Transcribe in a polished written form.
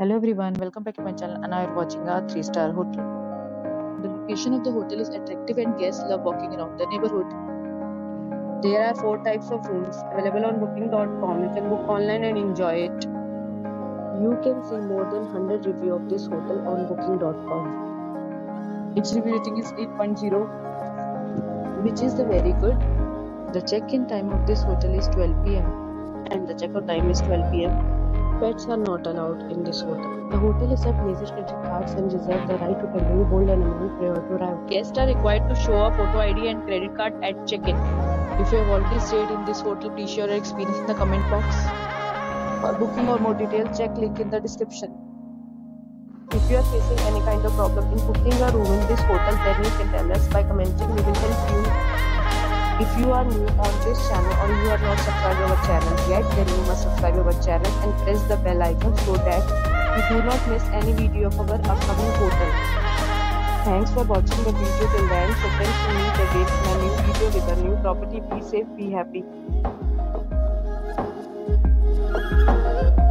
Hello everyone, welcome back to my channel and now you're watching a 3-star hotel. The location of the hotel is attractive and guests love walking around the neighborhood. There are 4 types of rooms available on Booking.com. You can book online and enjoy it. You can see more than 100 reviews of this hotel on Booking.com. Its review rating is 8.0, which is very good. The check-in time of this hotel is 12 p.m. and the check-out time is 12 p.m. Pets are not allowed in this hotel. The hotel accepts major credit cards and reserves the right to temporarily hold an amount prior to arrival. Guests are required to show a photo ID and credit card at check-in. If you have already stayed in this hotel, please share your experience in the comment box. For booking or more details, check link in the description. If you are facing any kind of problem in booking a room in this hotel, then you can tell us by commenting. We will help you. If you are new on this channel or you are not subscribed to our channel yet, then you must subscribe to our channel and press the bell icon so that you do not miss any video of our upcoming hotel. Thanks for watching the video till then. So friends, we meet again in a new video with a new property. Be safe, be happy.